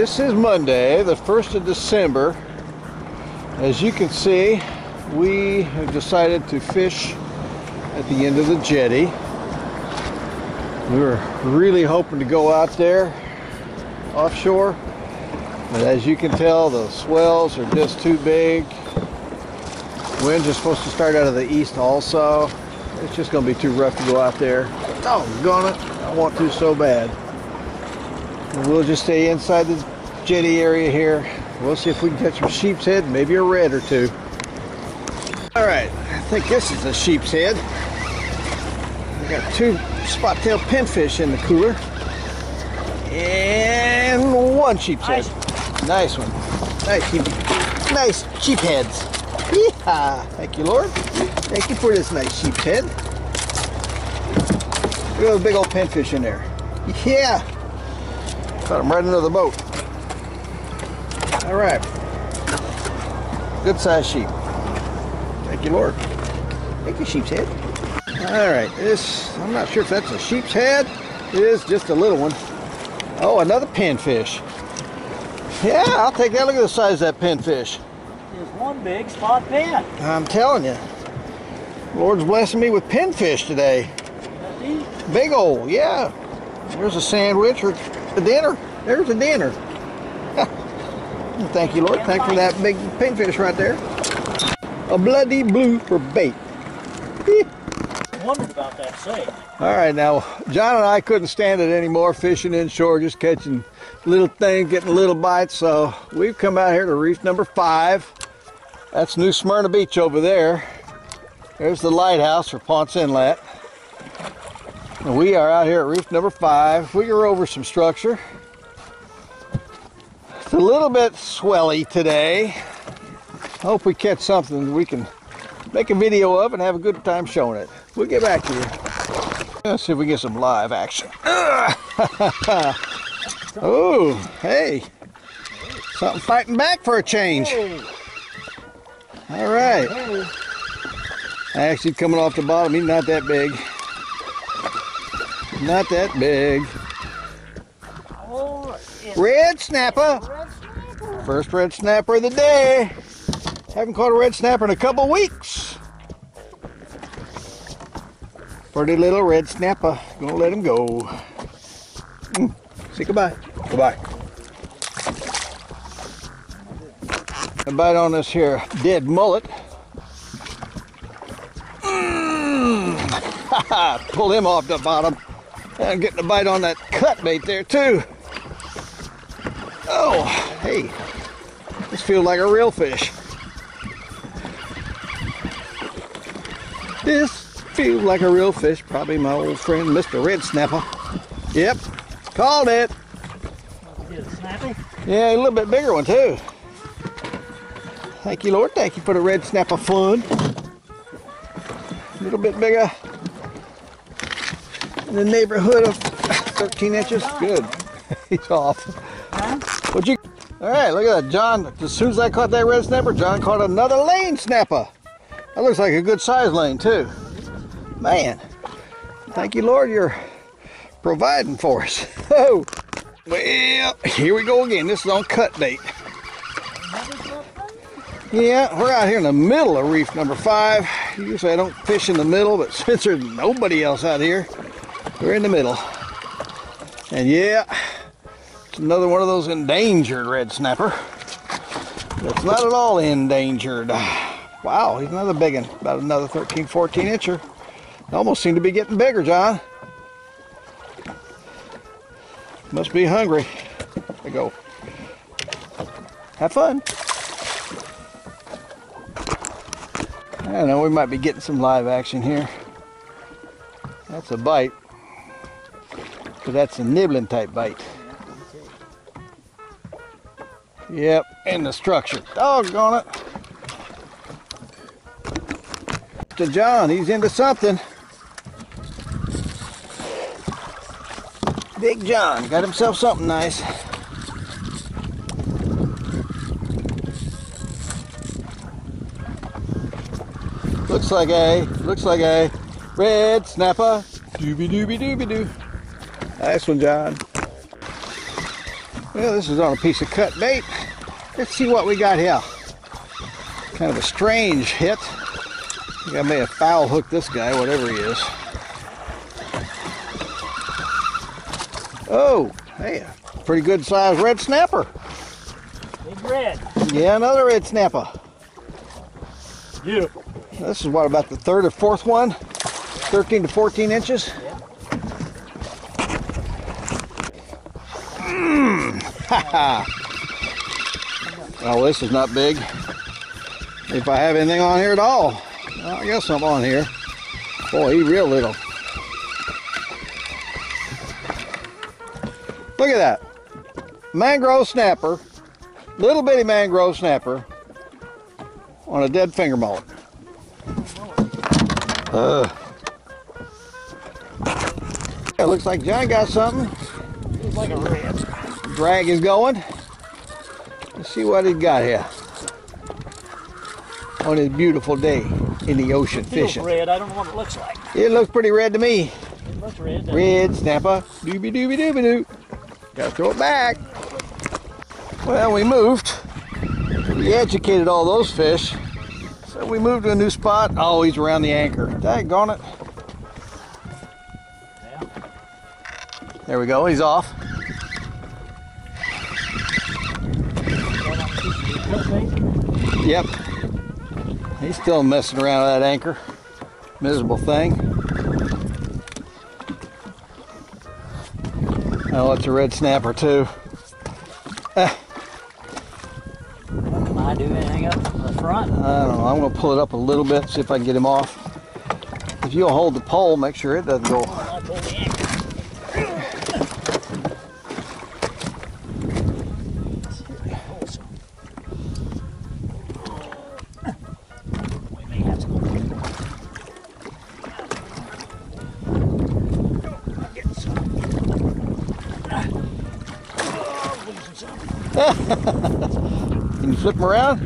This is Monday, the 1st of December. As you can see, we have decided to fish at the end of the jetty. We were really hoping to go out there offshore, but as you can tell, the swells are just too big. Winds are supposed to start out of the east also. It's just going to be too rough to go out there. Doggone it, I want to so bad. We'll just stay inside the jetty area here. We'll see if we can catch some sheep's head, maybe a red or two. Alright, I think this is a sheep's head. We got two spot-tailed pinfish in the cooler. And one sheep's head. Nice one. Nice sheep heads. Yeehaw! Thank you, Lord. Thank you for this nice sheep's head. Look at the big old pinfish in there. Yeah! Got him right under the boat. All right, good sized sheep. Thank you, Lord. Thank you, sheep's head. All right, I'm not sure if that's a sheep's head. It is just a little one. Oh, another pinfish. Yeah, I'll take that. Look at the size of that pinfish. There's one big spot pin. I'm telling you, Lord's blessing me with pinfish today. Big old, yeah. There's a sandwich or a dinner. There's a dinner. Thank you, Lord. Thanks for that big pinfish right there. A bloody blue for bait. I wondered about that same. All right, now, John and I couldn't stand it anymore, fishing inshore, just catching little things, getting little bites. So we've come out here to reef number 5. That's New Smyrna Beach over there. There's the lighthouse for Ponce Inlet. We are out here at reef number 5. We are over some structure. It's a little bit swelly today. Hope we catch something we can make a video of and have a good time showing it. We'll get back to you. Let's see if we can get some live action. Oh, hey. Something fighting back for a change. All right. Actually coming off the bottom, he's not that big. Not that big. Red snapper. First red snapper of the day. Haven't caught a red snapper in a couple weeks. Pretty little red snapper. Gonna let him go. Say goodbye. Goodbye. A bite on this here dead mullet. Pull him off the bottom. I'm getting a bite on that cut bait there too. Oh, hey, this feels like a real fish. This feels like a real fish. Probably my old friend, Mr. Red Snapper. Yep, called it. Yeah, a little bit bigger one too. Thank you, Lord. Thank you for the red snapper fun. A little bit bigger. In the neighborhood of 13 inches. Good. He's off. What'd you? All right, look at that, John. As soon as I caught that red snapper, John caught another lane snapper. That looks like a good size lane too. Man, thank you, Lord, you're providing for us. Oh, well, here we go again. This is on cut bait. Yeah, we're out here in the middle of reef number 5. Usually I don't fish in the middle, but since there's nobody else out here, we're in the middle. And yeah, it's another one of those endangered red snapper. It's not at all endangered. Wow, he's another big one. About another 13, 14 incher. They almost seem to be getting bigger, John. Must be hungry. There we go. Have fun. I don't know, we might be getting some live action here. That's a bite. But that's a nibbling type bite. Yep, in the structure. Doggone it. To John, he's into something. Big John got himself something nice. Looks like a red snapper. Doobie doobie doobie doo. Nice one, John. Well, this is on a piece of cut bait. Let's see what we got here. Kind of a strange hit. I think I may have foul hooked this guy, whatever he is. Oh, hey, pretty good sized red snapper. Big red. Yeah, another red snapper. Beautiful. This is what, about the third or fourth one? 13 to 14 inches? Yeah. Well, this is not big. If I have anything on here at all. Well, I guess I'm on here. Boy, he real little. Look at that. Mangrove snapper. Little bitty mangrove snapper on a dead finger mullet. It looks like John got something. Looks like a red. Drag is going. Let's see what he got here on this beautiful day in the ocean fishing. It feels red. I don't know what it looks like. It looks pretty red to me. It looks red. Red snapper. Doobie doobie doobie doo. Gotta throw it back. Well, we moved. We educated all those fish. So we moved to a new spot. Oh, he's around the anchor. Daggone it. Yeah. There we go. He's off. Yep. He's still messing around with that anchor. Miserable thing. Oh, it's a red snapper, too. Can I do anything up the front? I don't know. I'm going to pull it up a little bit, see if I can get him off. If you'll hold the pole, make sure it doesn't go. I'll pull the anchor. We may have to go back. I'll get some. Can you flip them around?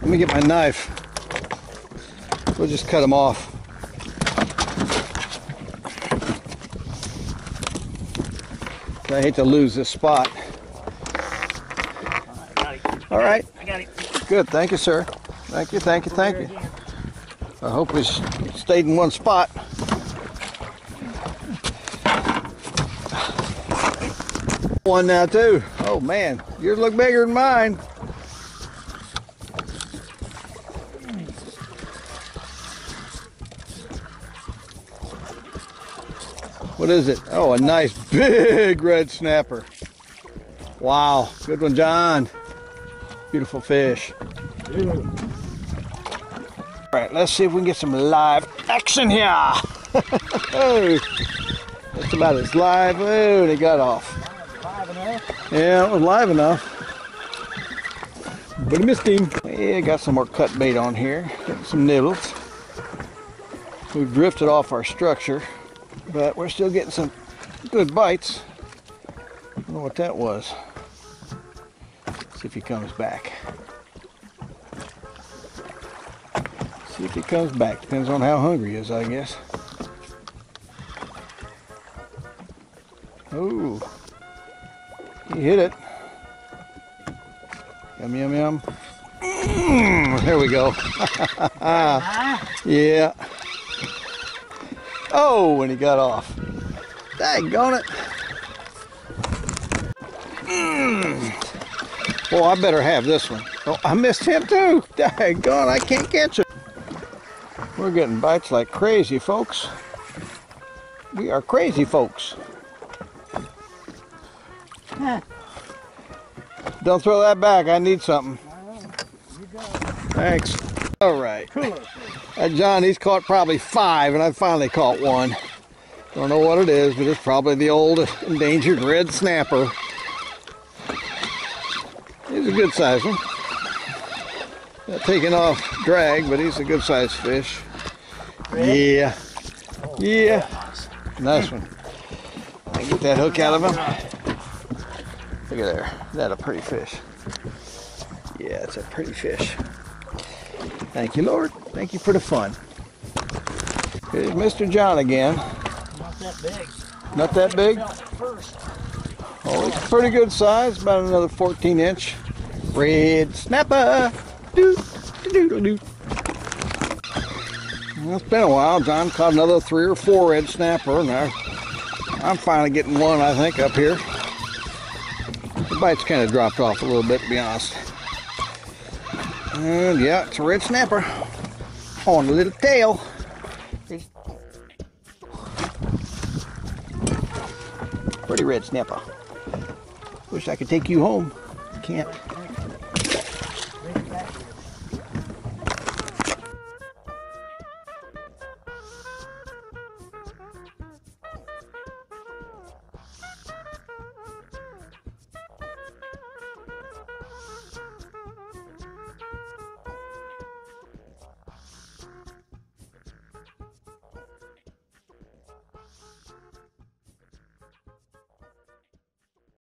Let me get my knife. We'll just cut them off. I hate to lose this spot. All right. I got it. Good. Thank you, sir. Thank you, thank you, thank you. I hope we stayed in one spot. One now too. Oh man, yours look bigger than mine. What is it? Oh, a nice big red snapper. Wow, good one, John. Beautiful fish. All right, let's see if we can get some live action here. That's about as live. Oh, they got off. Yeah, it was live enough. But I missed him. Yeah, got some more cut bait on here. Got some nibbles. We've drifted off our structure, but we're still getting some good bites. I don't know what that was. Let's see if he comes back. Let's see if he comes back. Depends on how hungry he is, I guess. Ooh. He hit it. Yum, yum, yum. There we go. Yeah. Oh, and he got off. Daggone it. Well, I better have this one. Oh, I missed him too. Daggone, I can't catch it. We're getting bites like crazy, folks. We are crazy folks. Don't throw that back. I need something. Thanks. All right. John, he's caught probably five, and I finally caught one. Don't know what it is, but it's probably the old endangered red snapper. He's a good-sized one. Not taking off drag, but he's a good-sized fish. Yeah. Yeah. Nice one. Get that hook out of him. Look at there. Isn't that a pretty fish? Yeah, it's a pretty fish. Thank you, Lord. Thank you for the fun. Here's Mr. John again. Not that big. Not that big? Oh, it's pretty good size, about another 14-inch. Red snapper. Doo, doo, doo, doo. Well, it's been a while. John caught another 3 or 4 red snapper, and I'm finally getting one, I think, up here. The bite's kind of dropped off a little bit, to be honest. And yeah, it's a red snapper on a little tail. Pretty red snapper. Wish I could take you home. I can't.